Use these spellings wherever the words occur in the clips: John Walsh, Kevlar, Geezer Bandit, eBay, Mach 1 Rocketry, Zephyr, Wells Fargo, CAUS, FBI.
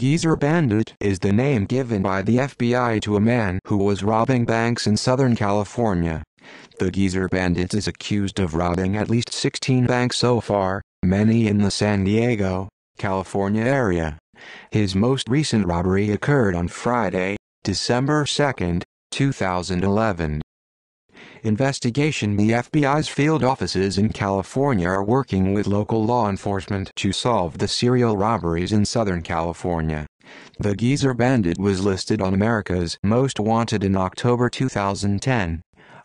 Geezer Bandit is the name given by the FBI to a man who was robbing banks in Southern California. The Geezer Bandit is accused of robbing at least 16 banks so far, many in the San Diego, California area. His most recent robbery occurred on Friday, December 2, 2011. Investigation. The FBI's field offices in California are working with local law enforcement to solve the serial robberies in Southern California. The Geezer Bandit was listed on America's Most Wanted in October 2010.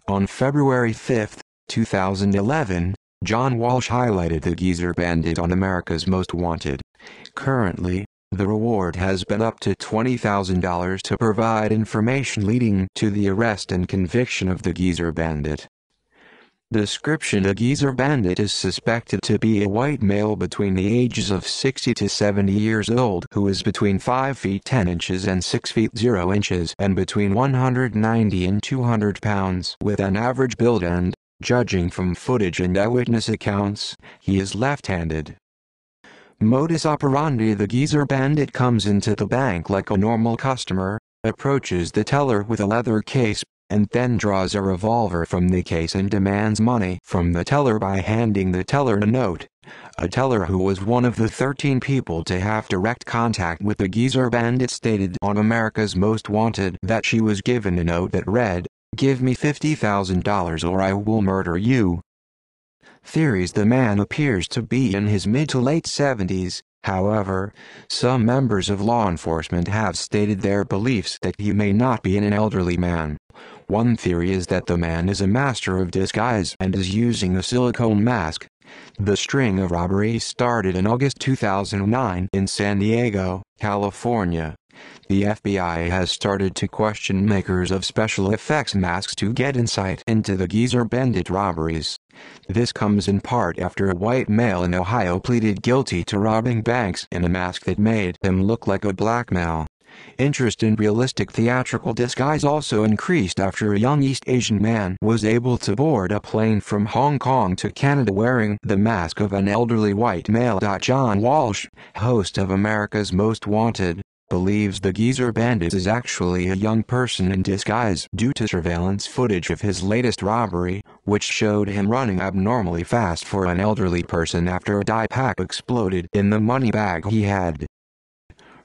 On February 5, 2011, John Walsh highlighted the Geezer Bandit on America's Most Wanted. Currently, the reward has been up to $20,000 to provide information leading to the arrest and conviction of the Geezer Bandit. Description: A Geezer Bandit is suspected to be a white male between the ages of 60 to 70 years old who is between 5 feet 10 inches and 6 feet 0 inches and between 190 and 200 pounds with an average build and, judging from footage and eyewitness accounts, he is left-handed. Modus operandi: The Geezer Bandit comes into the bank like a normal customer, approaches the teller with a leather case, and then draws a revolver from the case and demands money from the teller by handing the teller a note. A teller who was one of the 13 people to have direct contact with the Geezer Bandit stated on America's Most Wanted that she was given a note that read, "Give me $50,000 or I will murder you." Theories: The man appears to be in his mid to late 70s, however, some members of law enforcement have stated their beliefs that he may not be an elderly man. One theory is that the man is a master of disguise and is using a silicone mask. The string of robberies started in August 2009 in San Diego, California. The FBI has started to question makers of special effects masks to get insight into the Geezer Bandit robberies. This comes in part after a white male in Ohio pleaded guilty to robbing banks in a mask that made him look like a black male. Interest in realistic theatrical disguise also increased after a young East Asian man was able to board a plane from Hong Kong to Canada wearing the mask of an elderly white male. John Walsh, host of America's Most Wanted, believes the Geezer Bandit is actually a young person in disguise due to surveillance footage of his latest robbery, which showed him running abnormally fast for an elderly person after a dye pack exploded in the money bag he had.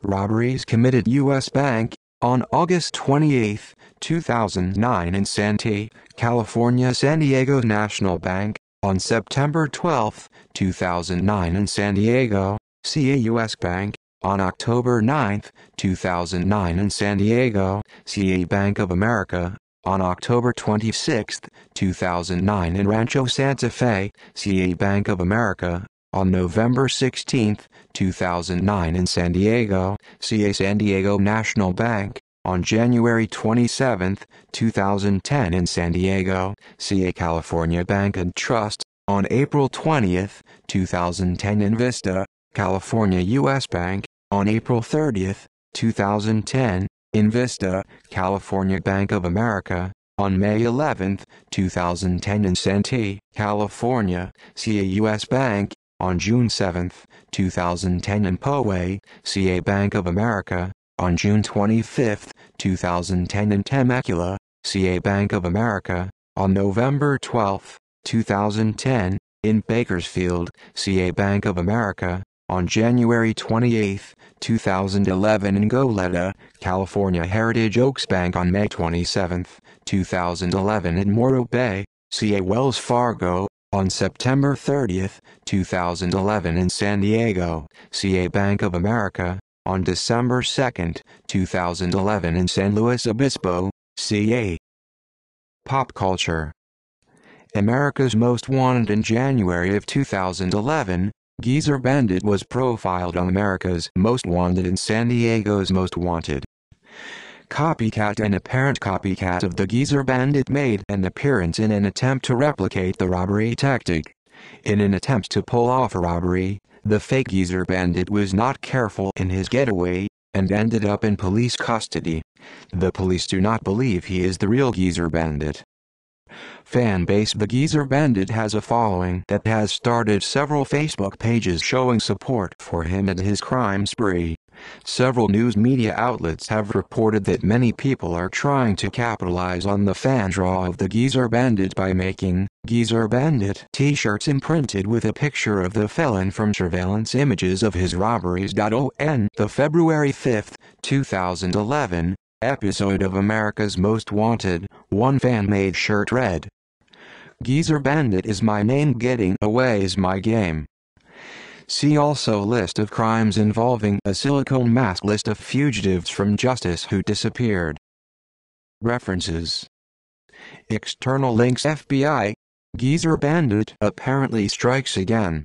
Robberies committed: U.S. Bank. On August 28, 2009 in Santee, California, San Diego National Bank. On September 12, 2009 in San Diego, CAUS Bank. On October 9, 2009 in San Diego, CA Bank of America. On October 26, 2009 in Rancho Santa Fe, CA Bank of America. On November 16, 2009 in San Diego, CA San Diego National Bank. On January 27, 2010 in San Diego, CA California Bank and Trust. On April 20, 2010 in Vista, California, U.S. Bank. On April 30, 2010, in Vista, California, Bank of America. On May 11, 2010 in Santee, California, CAUS Bank. On June 7, 2010 in Poway, CA Bank of America. On June 25, 2010 in Temecula, CA Bank of America. On November 12, 2010, in Bakersfield, CA Bank of America. On January 28, 2011 in Goleta, California, Heritage Oaks Bank. On May 27, 2011 in Morro Bay, CA Wells Fargo. On September 30, 2011 in San Diego, CA Bank of America. On December 2, 2011 in San Luis Obispo, CA. Pop culture. America's Most Wanted. In January of 2011, Geezer Bandit was profiled on America's Most Wanted and San Diego's Most Wanted. Copycat. An apparent copycat of the Geezer Bandit made an appearance in an attempt to replicate the robbery tactic. In an attempt to pull off a robbery, the fake Geezer Bandit was not careful in his getaway and ended up in police custody. The police do not believe he is the real Geezer Bandit. Fan base. The Geezer Bandit has a following that has started several Facebook pages showing support for him and his crime spree. Several news media outlets have reported that many people are trying to capitalize on the fan draw of the Geezer Bandit by making Geezer Bandit t-shirts imprinted with a picture of the felon from surveillance images of his robberies. On the February 5, 2011, episode of America's Most Wanted, one fan made shirt read, "Geezer Bandit is my name, getting away is my game." See also list of crimes involving a silicone mask, list of fugitives from justice who disappeared. References. External links. FBI. Geezer Bandit apparently strikes again.